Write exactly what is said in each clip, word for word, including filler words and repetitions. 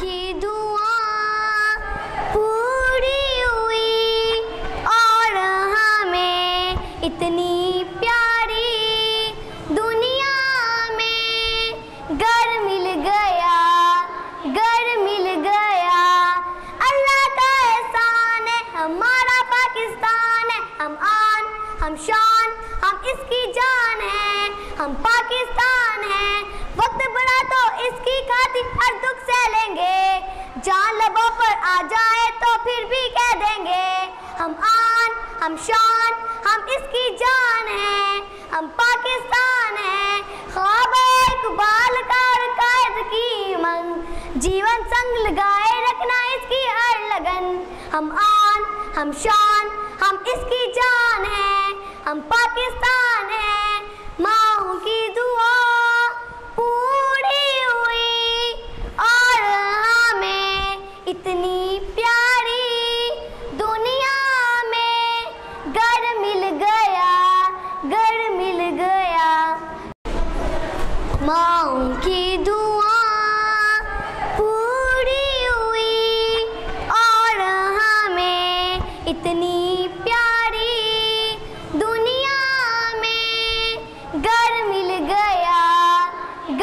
की दुआ पूरी हुई और हमें इतनी प्यारी दुनिया में घर मिल गया, घर मिल गया। अल्लाह का एहसान है, हमारा पाकिस्तान है। हम आन, हम शान, हम इसकी जान है, हम पाकिस्तान है। वक्त बड़ा तो इसकी खातिर हर दुख से लेंगे, जान लबों पर आ जाए तो फिर भी कह देंगे। हम आन, हम शान, हम इसकी जान है, हम पाकिस्तान है। ख्वाब इकबाल का और कायद की मंग, जीवन संग लगाए रखना इसकी हर लगन। हम आन, हम शान, हम इसकी जान है, हम पाकिस्तान है। माँ की दुआ पूरी हुई और हमें इतनी प्यारी दुनिया में घर मिल गया, घर मिल गया। माँ की दुआ पूरी हुई और हमें इतनी घर मिल गया,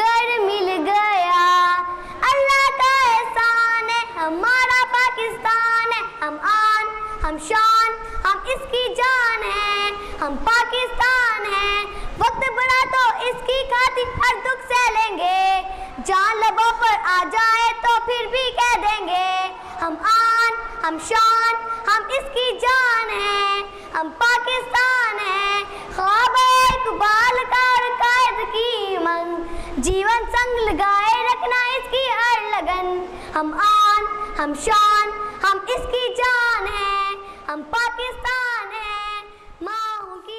घर मिल गया। अल्लाह का एहसान है, हमारा पाकिस्तान है। हम आन, हम शान, हम इसकी जान है, हम पाकिस्तान है। वक्त बड़ा तो इसकी खातिर हर दुख से लेंगे, जान लबों पर आ जाए तो फिर भी कह देंगे। हम आन, हम शान, हम इसकी जान है, हम पाकिस्तान है। ख्वाब इकबाल का और कायद की मंग, जीवन संग लगाए रखना इसकी हर लगन। हम आन, हम शान, हम इसकी जान है, हम पाकिस्तान है। माँ की